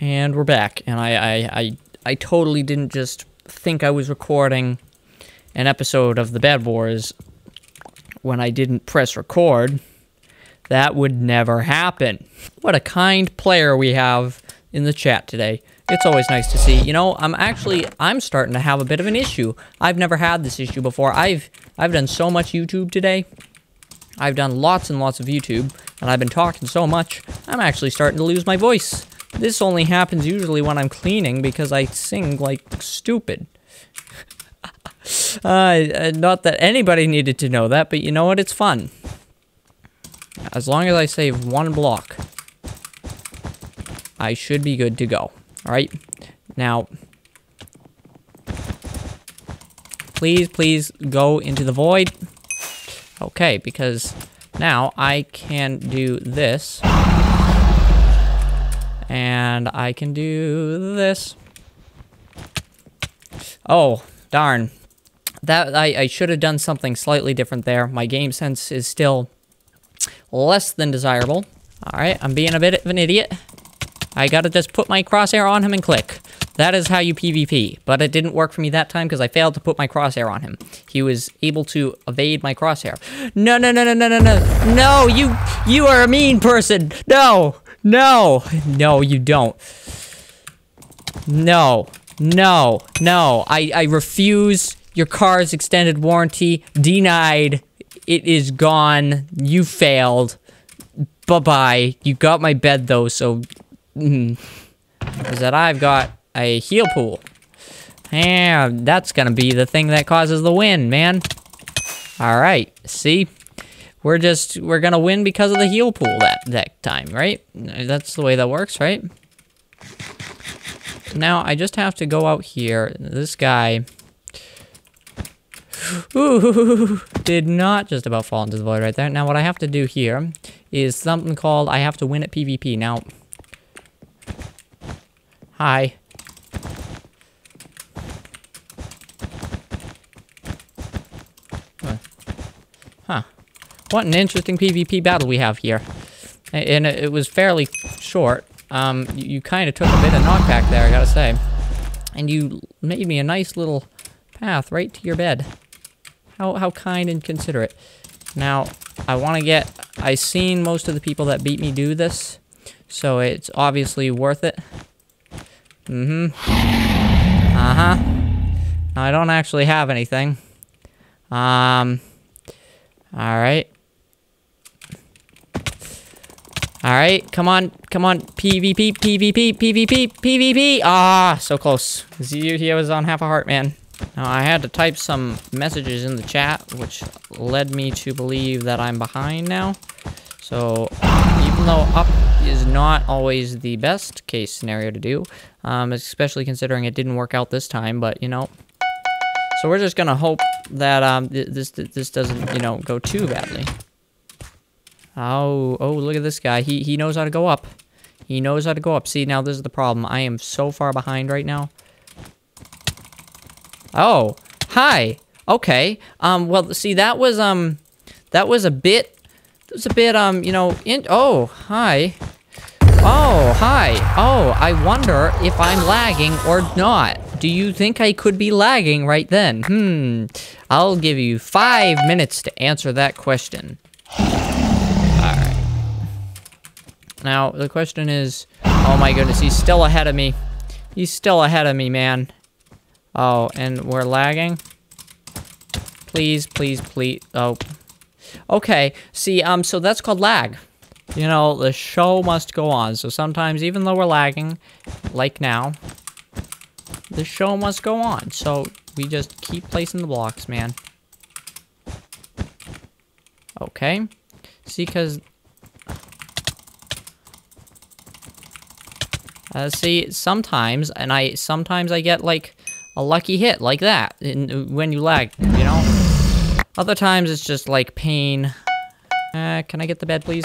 And we're back, and I totally didn't just think I was recording an episode of the Bedwars when I didn't press record. That would never happen. What a kind player we have in the chat today. It's always nice to see. You know, I'm starting to have a bit of an issue. I've never had this issue before. I've done so much YouTube today. I've done lots and lots of YouTube, and I've been talking so much, I'm actually starting to lose my voice. This only happens usually when I'm cleaning because I sing like stupid. Not that anybody needed to know that, but you know what? It's fun. As long as I save one block, I should be good to go. All right, now, please go into the void. Okay, because now I can do this, and I can do this. Oh, darn. That I should have done something slightly different there. My game sense is still less than desirable. All right, I'm being a bit of an idiot. I gotta just put my crosshair on him and click. That is how you PvP, but it didn't work for me that time because I failed to put my crosshair on him. He was able to evade my crosshair. No. No, you are a mean person. No, you don't. No. I refuse your car's extended warranty. Denied. It is gone. You failed. Bye-bye. You got my bed, though, so... is that I've got a heal pool. And that's gonna be the thing that causes the win, man. Alright, see? We're gonna win because of the heal pool that time, right? That's the way that works, right? Now, I just have to go out here. This guy... Ooh, did not just about fall into the void right there. Now, what I have to do here is something called I have to win at PvP. Now... Hi. Huh. What an interesting PvP battle we have here. And it was fairly short. You kind of took a bit of knockback there, I gotta say. And you made me a nice little path right to your bed. How kind and considerate. Now, I want to get... I've seen most of the people that beat me do this. So it's obviously worth it. Now, I don't actually have anything. Alright. Alright, come on, PvP! Ah, so close. He was on half a heart, man. Now, I had to type some messages in the chat, which led me to believe that I'm behind now. So, even though up is not always the best case scenario to do, especially considering it didn't work out this time, but, you know. So we're just gonna hope that this doesn't, you know, go too badly. Oh, look at this guy. He knows how to go up. He knows how to go up. See, now this is the problem. I am so far behind right now. Oh, hi. Okay. Well, see, that was a bit, you know, oh, hi. Oh, hi. Oh, I wonder if I'm lagging or not. Do you think I could be lagging right then? I'll give you 5 minutes to answer that question. All right. Now, the question is... Oh, my goodness. He's still ahead of me. He's still ahead of me, man. Oh, and we're lagging? Please. Oh. Okay. See, so that's called lag. You know, the show must go on. So sometimes, even though we're lagging, like now, the show must go on. So we just keep placing the blocks, man. Okay. See, because... see, sometimes, and sometimes I get, like, a lucky hit, like that, when you lag, you know? Other times, it's just, like, pain. Can I get the bed, please?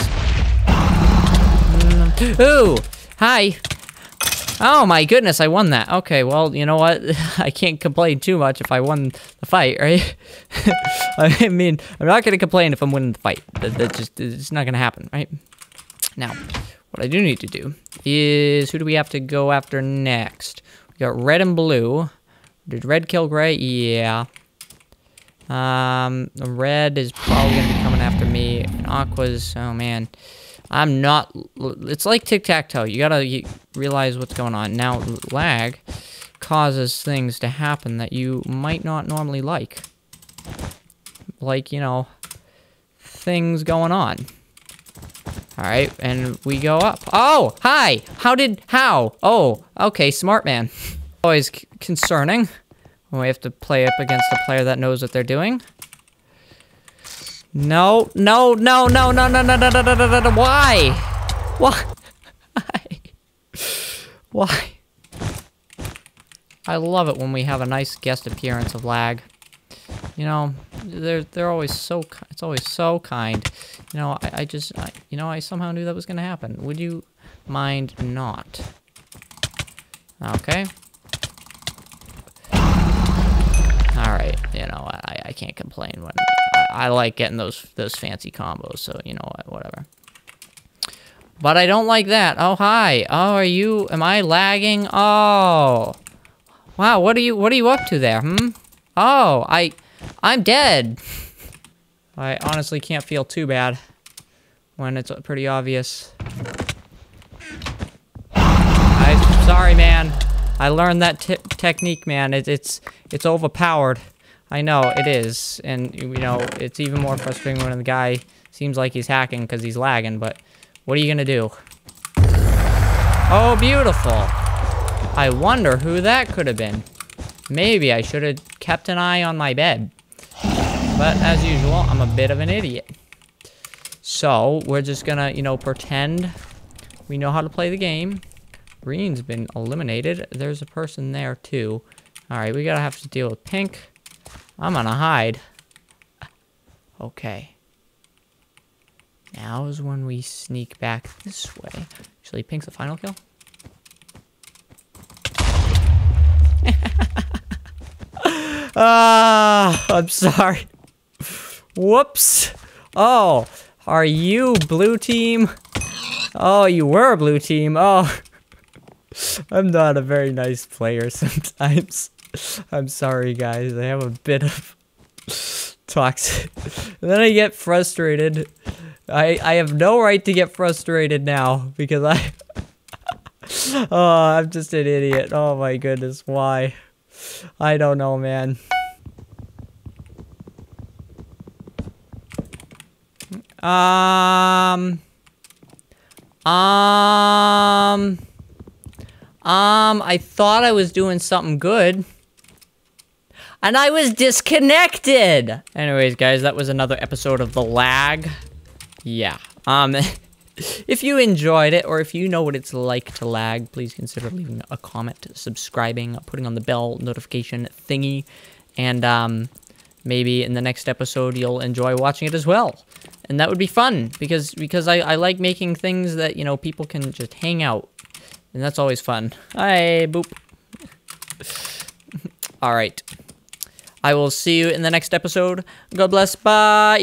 Ooh! Hi! Oh my goodness, I won that. Okay, well, you know what? I can't complain too much if I won the fight, right? I mean, I'm not gonna complain if I'm winning the fight. That's just, it's not gonna happen, right? Now, What I do need to do is, who do we have to go after next? We got red and blue. Did red kill gray? Yeah. Red is probably going to be coming after me. And Aqua's, oh man. I'm not, it's like tic-tac-toe. You gotta realize what's going on. Now, lag causes things to happen that you might not normally like. Like, you know, things going on. Alright, and we go up. Oh, hi! How? Oh, okay, smart man. Always concerning when we have to play up against a player that knows what they're doing. No, why? Why? I love it when we have a nice guest appearance of lag. You know, they're always so, it's always so kind. You know, I just, you know, I somehow knew that was gonna happen. Would you mind not? Okay. Alright, you know, I can't complain when, I like getting those fancy combos, so, you know, whatever. But I don't like that. Oh, hi. Oh, are you, am I lagging? Oh. Wow, what are you up to there, hmm? Oh, I'm dead. I honestly can't feel too bad when it's pretty obvious. I'm sorry, man. I learned that technique, man. It's overpowered. I know, it is. And, you know, it's even more frustrating when the guy seems like he's hacking because he's lagging, but what are you gonna do? Oh, beautiful. I wonder who that could have been. Maybe I should have kept an eye on my bed. But as usual, I'm a bit of an idiot. So, we're just gonna, you know, pretend we know how to play the game. Green's been eliminated. There's a person there, too. Alright, we gotta have to deal with pink. I'm gonna hide. Okay. Now is when we sneak back this way. Actually, pink's the final kill. Ah, I'm sorry. Whoops. Oh, are you blue team? Oh, you were blue team. Oh, I'm not a very nice player sometimes. I'm sorry, guys. I have a bit of toxic. And then I get frustrated. I have no right to get frustrated now because I'm just an idiot. Oh my goodness, why? I don't know, man. I thought I was doing something good. And I was disconnected! Anyways, guys, that was another episode of The Lag. Yeah. If you enjoyed it, or if you know what it's like to lag, please consider leaving a comment, subscribing, putting on the bell notification thingy, and, maybe in the next episode you'll enjoy watching it as well. And that would be fun, because I like making things that, you know, people can just hang out. And that's always fun. Hi, boop. Alright. I will see you in the next episode. God bless. Bye.